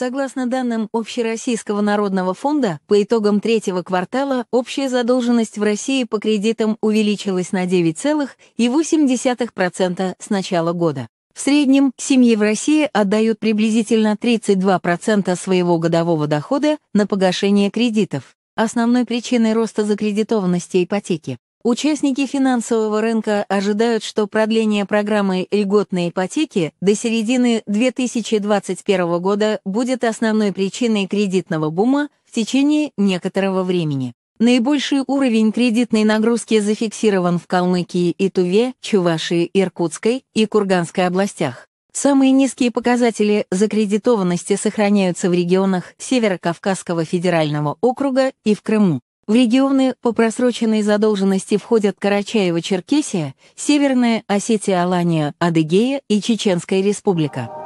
Согласно данным Общероссийского народного фонда, по итогам третьего квартала общая задолженность в России по кредитам увеличилась на 9,8% с начала года. В среднем семьи в России отдают приблизительно 32% своего годового дохода на погашение кредитов. Основной причиной роста закредитованности ипотеки. Участники финансового рынка ожидают, что продление программы льготной ипотеки до середины 2021 года будет основной причиной кредитного бума в течение некоторого времени. Наибольший уровень кредитной нагрузки зафиксирован в Калмыкии и Туве, Чувашии, Иркутской и Курганской областях. Самые низкие показатели закредитованности сохраняются в регионах Северо-Кавказского федерального округа и в Крыму. В регионы по просроченной задолженности входят Карачаево-Черкесия, Северная Осетия-Алания, Адыгея и Чеченская Республика.